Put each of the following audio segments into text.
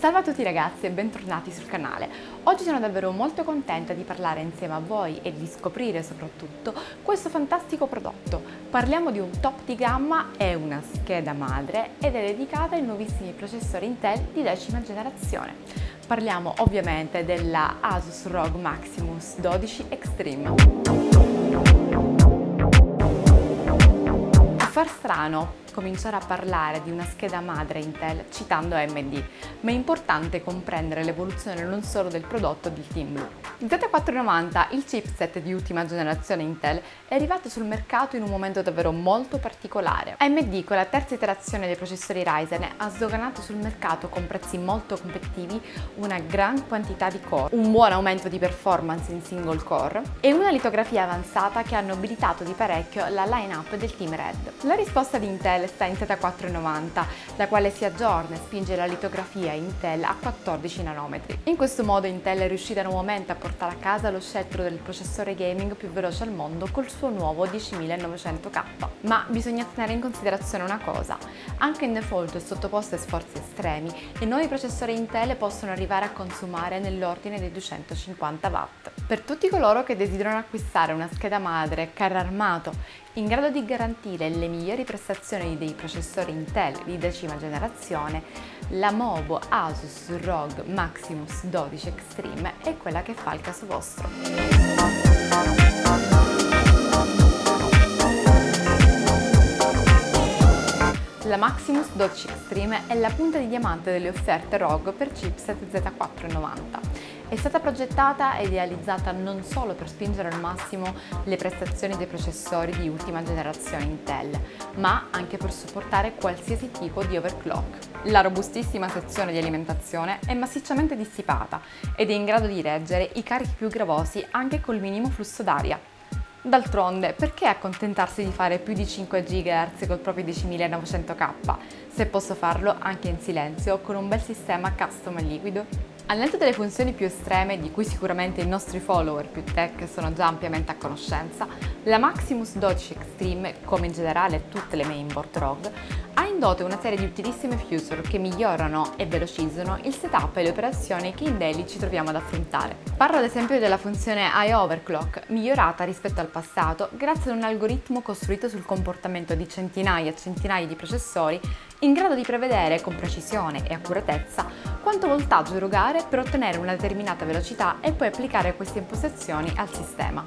Salve a tutti ragazzi e bentornati sul canale. Oggi sono davvero molto contenta di parlare insieme a voi e di scoprire soprattutto questo fantastico prodotto. Parliamo di un top di gamma e una scheda madre ed è dedicata ai nuovissimi processori Intel di 10ª generazione. Parliamo ovviamente della Asus ROG Maximus XII Extreme. Far strano cominciare a parlare di una scheda madre Intel citando AMD, ma è importante comprendere l'evoluzione non solo del prodotto di Team Blue. Il Z490, il chipset di ultima generazione Intel, è arrivato sul mercato in un momento davvero molto particolare. AMD con la terza iterazione dei processori Ryzen ha sdoganato sul mercato con prezzi molto competitivi una gran quantità di core, un buon aumento di performance in single core e una litografia avanzata che hanno abilitato di parecchio la line-up del Team Red. La risposta di Intel sta in Z490, la quale si aggiorna e spinge la litografia Intel a 14 nanometri. In questo modo Intel è riuscita nuovamente a portare a casa lo scettro del processore gaming più veloce al mondo col suo nuovo 10900K. Ma bisogna tenere in considerazione una cosa, anche in default è sottoposto a sforzi estremi e nuovi processori Intel possono arrivare a consumare nell'ordine dei 250 watt. Per tutti coloro che desiderano acquistare una scheda madre carro armato in grado di garantire le migliori prestazioni dei processori Intel di 10ª generazione, la Mobo Asus ROG Maximus XII Extreme è quella che fa il caso vostro. La Maximus XII Extreme è la punta di diamante delle offerte ROG per chipset Z490. È stata progettata e idealizzata non solo per spingere al massimo le prestazioni dei processori di ultima generazione Intel, ma anche per supportare qualsiasi tipo di overclock. La robustissima sezione di alimentazione è massicciamente dissipata ed è in grado di reggere i carichi più gravosi anche col minimo flusso d'aria. D'altronde, perché accontentarsi di fare più di 5 GHz col proprio 10900K, se posso farlo anche in silenzio con un bel sistema custom liquido? Al netto delle funzioni più estreme, di cui sicuramente i nostri follower più tech sono già ampiamente a conoscenza, la Maximus XII Extreme, come in generale tutte le mainboard ROG, ha in dote una serie di utilissime feature che migliorano e velocizzano il setup e le operazioni che in daily ci troviamo ad affrontare. Parlo ad esempio della funzione AI Overclock, migliorata rispetto al passato grazie ad un algoritmo costruito sul comportamento di centinaia e centinaia di processori in grado di prevedere con precisione e accuratezza quanto voltaggio erogare per ottenere una determinata velocità e poi applicare queste impostazioni al sistema.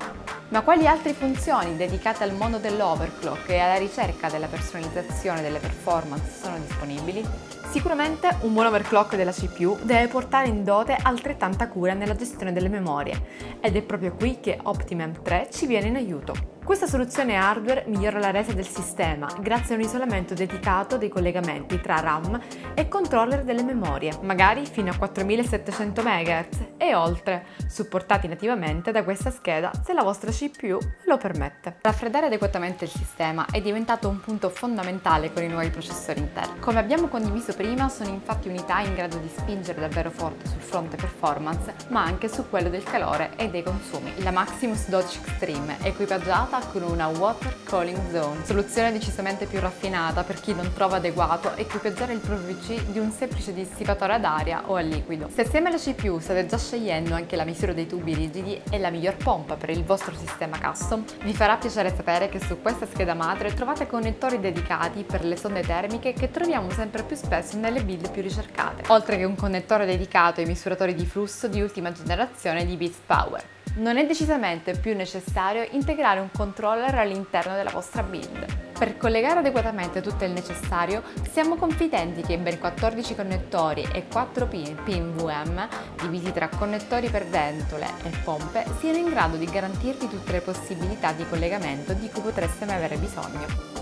Ma quali altre funzioni dedicate al mondo dell'overclock e alla ricerca della personalizzazione delle performance sono disponibili? Sicuramente un buon overclock della CPU deve portare in dote altrettanta cura nella gestione delle memorie ed è proprio qui che Optimem III ci viene in aiuto. Questa soluzione hardware migliora la resa del sistema grazie a un isolamento dedicato dei collegamenti tra RAM e controller delle memorie, magari fino a 4700 MHz e oltre, supportati nativamente da questa scheda se la vostra CPU lo permette. Raffreddare adeguatamente il sistema è diventato un punto fondamentale con i nuovi processori Intel. Come abbiamo condiviso prima, sono infatti unità in grado di spingere davvero forte sul fronte performance, ma anche su quello del calore e dei consumi. La Maximus XII Extreme è equipaggiata con una Water Cooling Zone, soluzione decisamente più raffinata per chi non trova adeguato equipaggiare il proprio PC di un semplice dissipatore ad aria o a liquido. Se assieme alla CPU state già scegliendo anche la misura dei tubi rigidi e la miglior pompa per il vostro sistema custom, vi farà piacere sapere che su questa scheda madre trovate connettori dedicati per le sonde termiche che troviamo sempre più spesso nelle build più ricercate, oltre che un connettore dedicato ai misuratori di flusso di ultima generazione di Bits Power. Non è decisamente più necessario integrare un controller all'interno della vostra build. Per collegare adeguatamente tutto il necessario, siamo confidenti che i ben 14 connettori e 4 pin VM, divisi tra connettori per ventole e pompe, siano in grado di garantirvi tutte le possibilità di collegamento di cui potreste mai avere bisogno.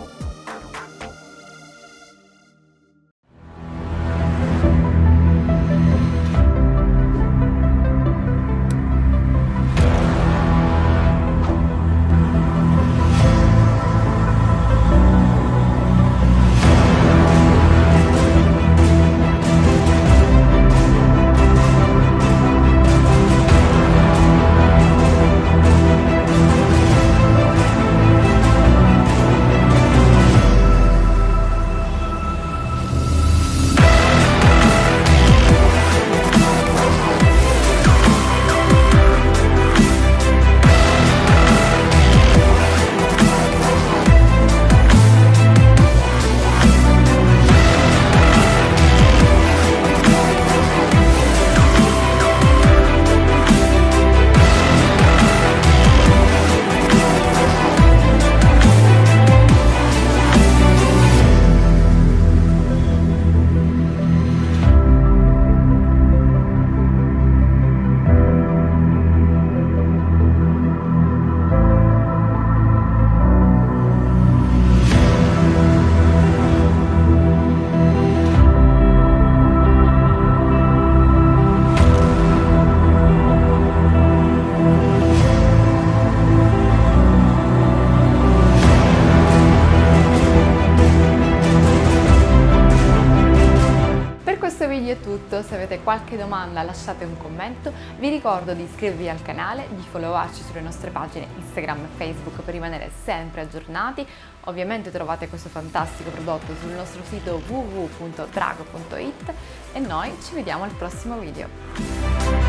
tutto, se avete qualche domanda lasciate un commento, vi ricordo di iscrivervi al canale, di followarci sulle nostre pagine Instagram e Facebook per rimanere sempre aggiornati. Ovviamente trovate questo fantastico prodotto sul nostro sito www.drako.it e noi ci vediamo al prossimo video.